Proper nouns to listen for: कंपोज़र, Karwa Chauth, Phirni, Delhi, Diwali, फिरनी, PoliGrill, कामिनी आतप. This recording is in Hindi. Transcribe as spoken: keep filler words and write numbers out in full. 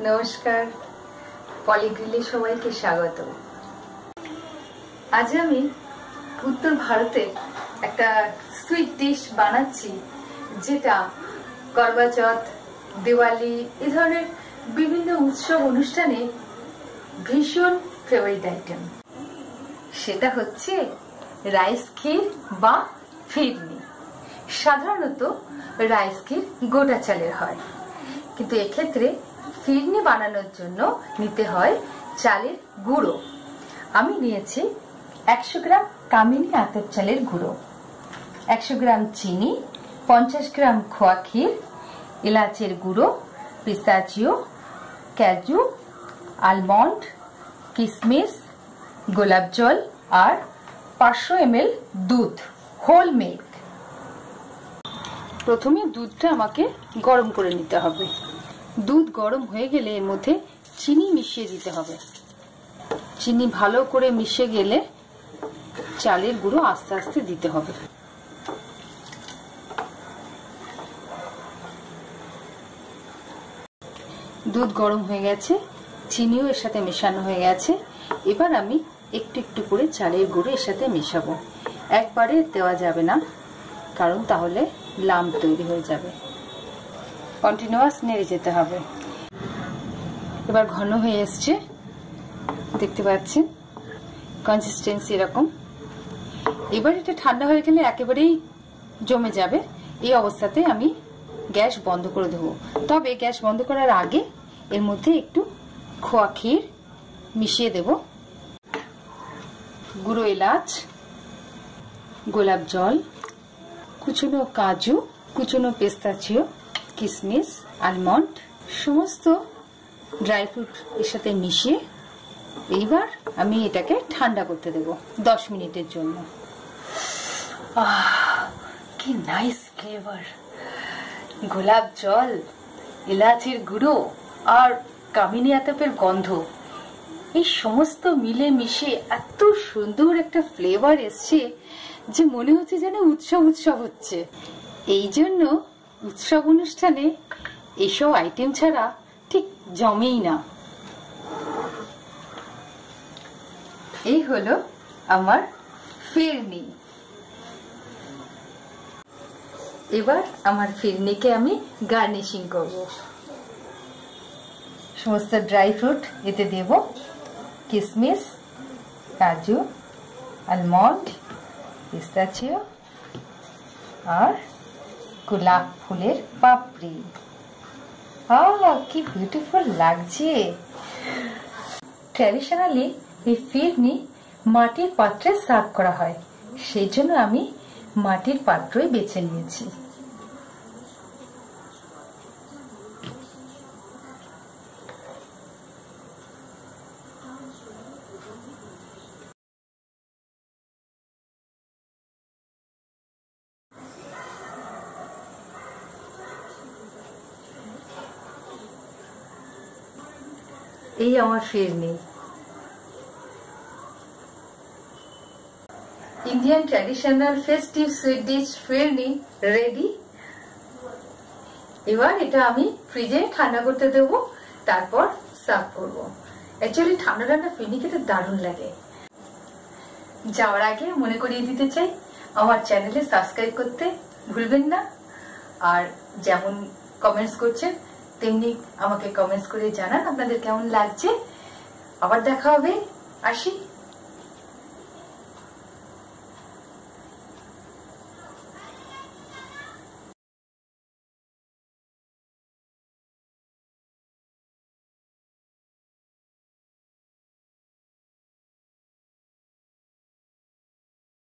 नमस्कार पॉलीग्रिले सबाई के स्वागत। आज आमी उत्तर भारते एक स्वीट डिश बनाচ্ছি जेटा करवा चौथ दिवाली ए धरनेर विभिन्न उत्सव अनुष्ठाने भीषण फेवरेट आइटेम सेटा होच्छे राइस खीर बा फिरनी। साधारणत राइस खीर गोटा चालेर हय, किन्तु एई क्षेत्रे फिरनी बनानोर जोन्नो निते हय चालेर गुड़ो। आमी नियेछि एकशो ग्राम कामिनी आतप चालेर गुड़ो, एकशो ग्राम चीनी, पचास ग्राम खोया खीर, इलाचेर गुड़ो, पिस्ताचियो, काजू, आलमंड, किशमिश, गोलाप जल और पाँचशो एम एल दूध होल मिल्क। प्रथमे दूधटा आमाके गरम करे निते हबे। दूध गरम हो गेले एर मध्ये चीनी मिशिए दिते हबे। चीनी भालो करे मिशे गेले चालेर गुड़ो आस्ते आस्ते दिते हबे। दूध गरम हो गेछे, चीनीओ एर साथे मेशानो हो गेछे। एबार आमी एकटु एकटु करे चालेर गुड़ो एर साथे मेशाबो, एकबारे देওয়া যাবে না কারণ তাহলে লাম তৈরি হয়ে যাবে। কন্টিনিউয়াস নেড়ে যেতে হবে। এবার ঘন হয়ে আসছে, দেখতে পাচ্ছেন কনসিস্টেন্সি এরকম। এবার এটা ঠান্ডা হয়ে গেলে একেবারে জমে যাবে। এই অবস্থাতে আমি গ্যাস বন্ধ করে দেব। তবে গ্যাস বন্ধ করার আগে এর মধ্যে একটু খোয়া ক্ষীর মিশিয়ে দেব, গুঁড়ো এলাচ, গোলাপ জল, কুচুনো কাজু, কুচুনো পেস্তাচিও, किशमिश, आलमंड समस्त ड्राई फ्रूट एर साथे मिशिए एइबार आमी एटाके ठंडा करते देब दस मिनिटेर जोन्नो। आह कि नाइस फ्लेवर! गोलाप जल, एलाचेर गुड़ो और कामिनी आतपेर गंध, एइ समस्त मिले मिशिए एत सुंदर एकटा फ्लेवर एसेছে যে মনে হচ্ছে যেন উৎসব উৎসব হচ্ছে। এই জন্য उत्सव अनुष्ठाने एसब आइटेम छाड़ा ठीक जमेई ना। एई हलो आमार फिरनी। एबार आमार फिरनीके आमी गार्निशिंग करब। समस्त ड्राई फ्रूट एते देब, किशमिश, काजू, आलमंड, पिस्ताचियो और গোলাপ ফুলের পাপড়ি। আহ কি বিউটিফুল লাগছে! ট্র্যাডিশনালি এই ফিরনি মাটির পাত্রে সার্ভ করা হয়, সেই জন্য আমি মাটির পাত্রই বেছে নিয়েছি। এই আমার phirni. Indian traditional festive sweet dish phirni ready. এবার এটা আমি ফ্রিজে ঠান্ডা করতে দেব, তারপর সার্ভ করব। অ্যাকচুয়ালি ঠান্ডা ঠান্ডা ফিরনি খেতে দারুণ লাগে। যাওয়ার আগে মনে করিয়ে দিতে চাই আমার চ্যানেলে সাবস্ক্রাইব করতে ভুলবেন না। আর যেমন কমেন্টস করছেন তেমনি আমাকে কমেন্টস করে জানান আপনাদের কেমন লাগছে। আবার দেখা হবে, আসি।